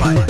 Bye.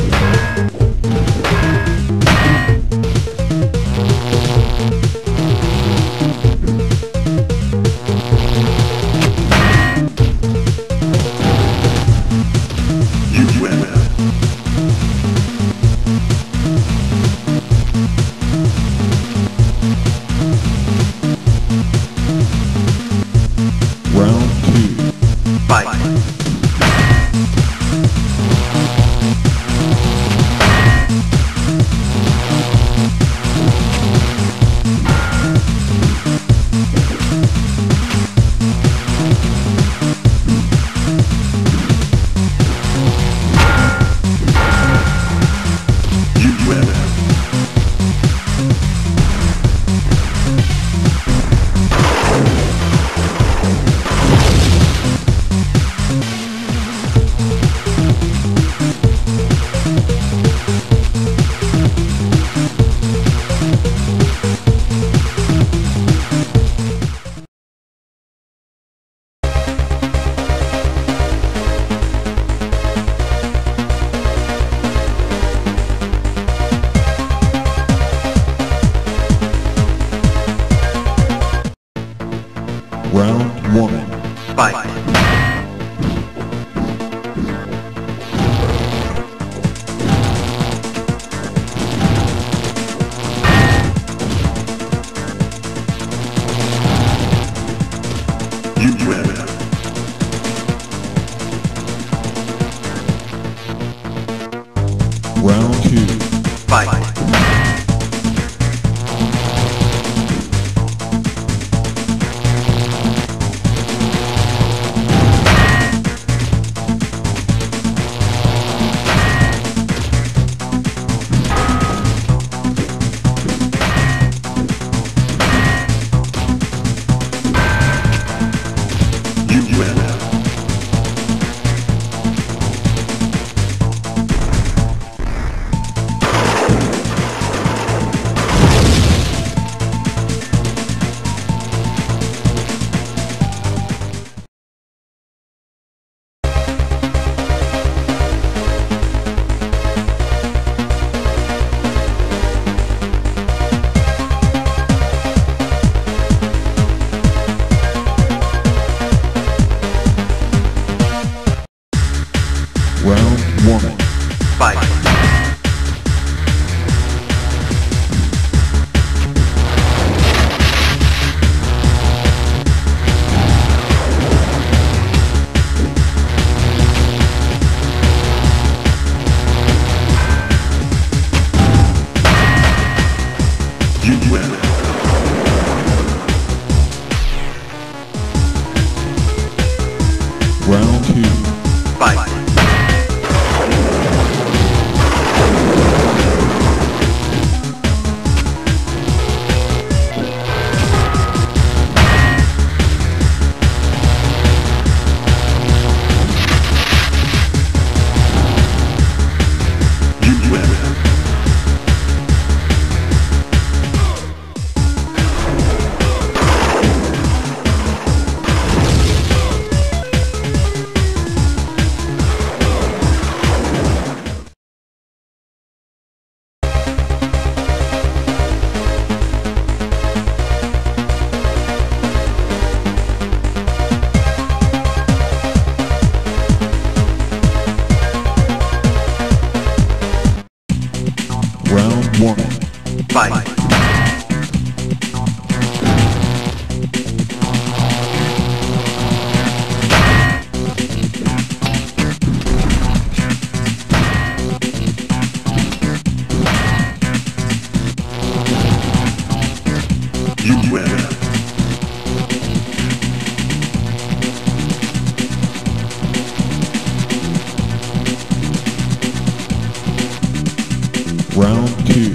Round 2.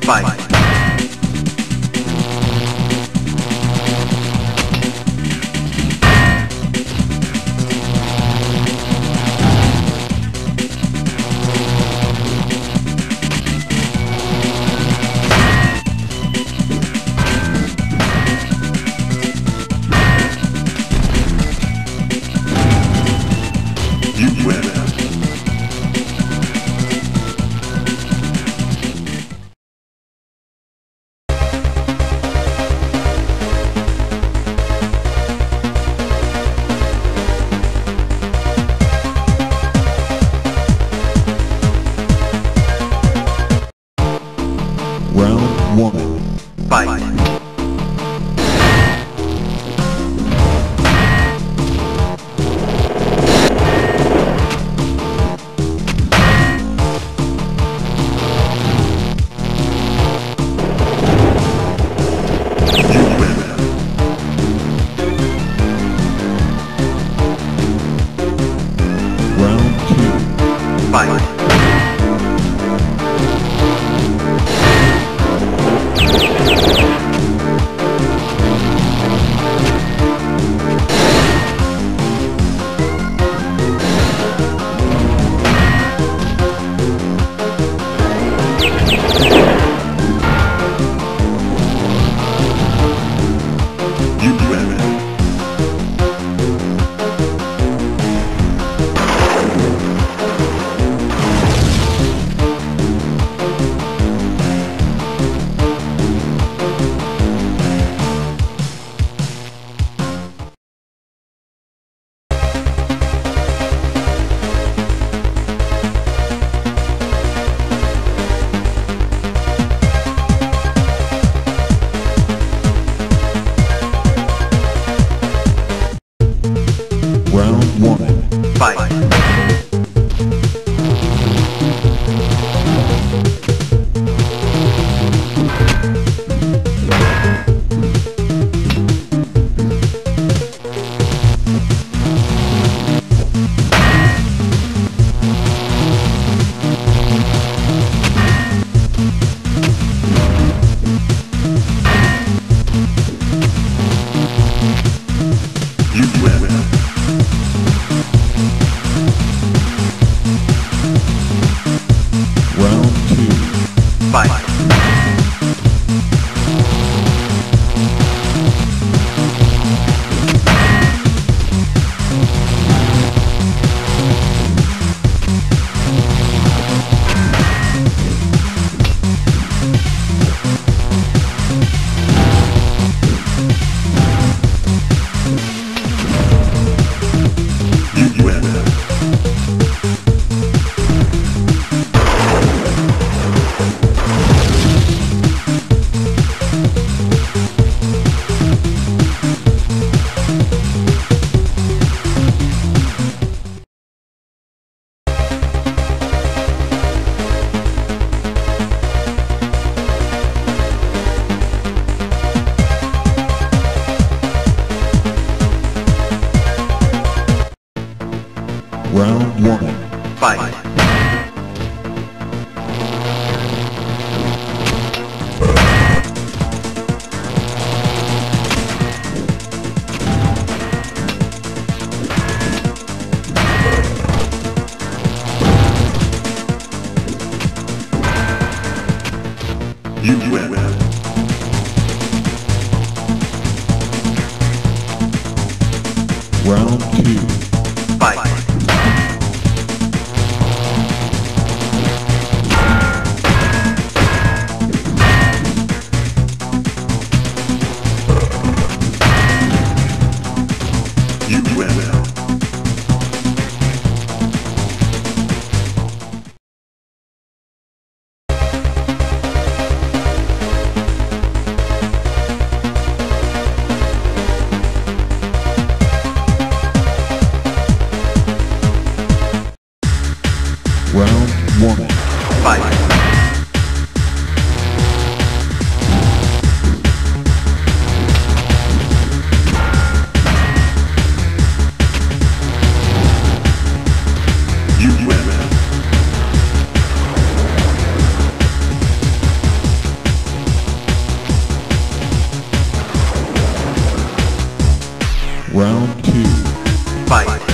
Fight. Round one. Fight. Round one. Fight. You win. Round two. Fight. Round one. Fight. Round two. Fight. Fight.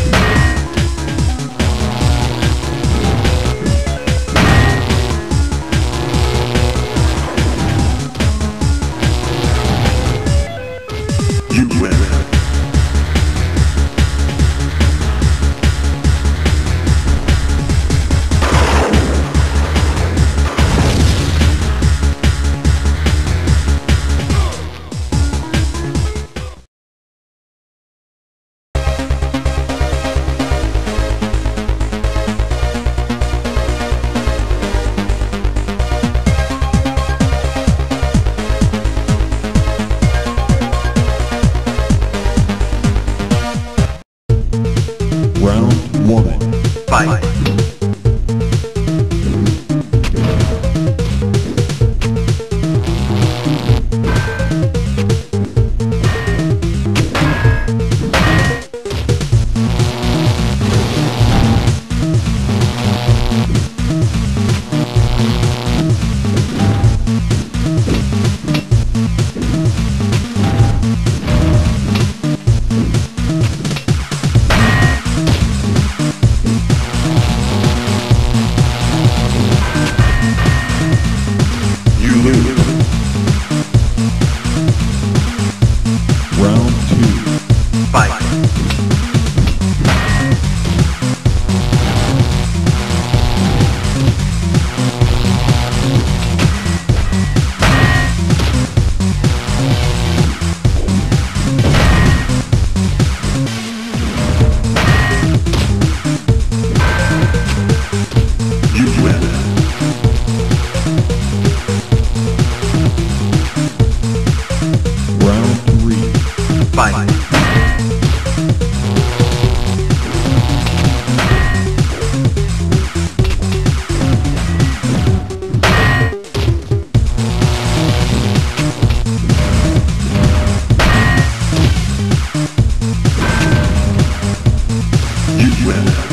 When